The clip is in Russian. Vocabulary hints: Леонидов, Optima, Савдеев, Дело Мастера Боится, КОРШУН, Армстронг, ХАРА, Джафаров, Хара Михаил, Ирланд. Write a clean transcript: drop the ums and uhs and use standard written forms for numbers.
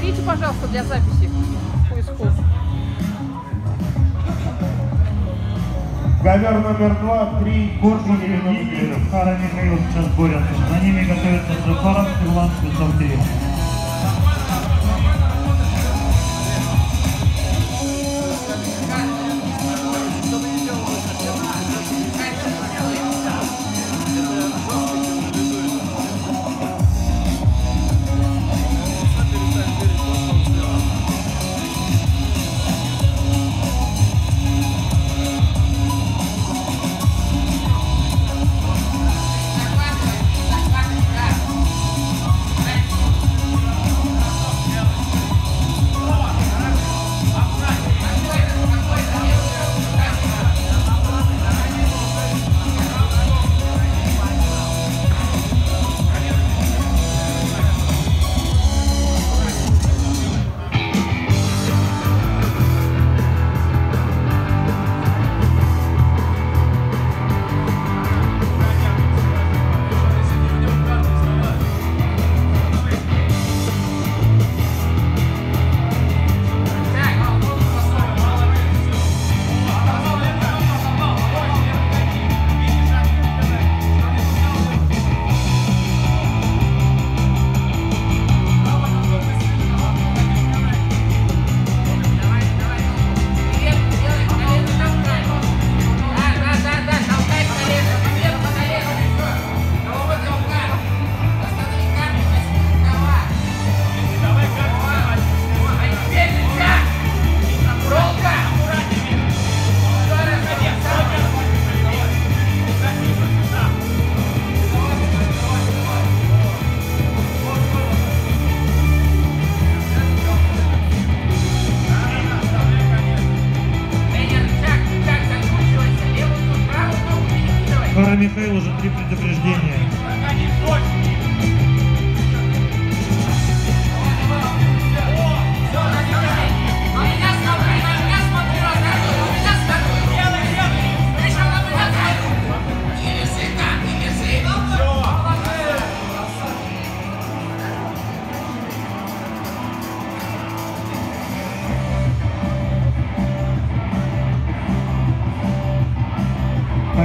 повторите, пожалуйста, для записи. Говер номер 2, 3, Коршун и Леонидов. Хара Михаил сейчас борются. За ними готовятся Джафаров, Ирланд, Савдеев. Михаил уже 3 предупреждения.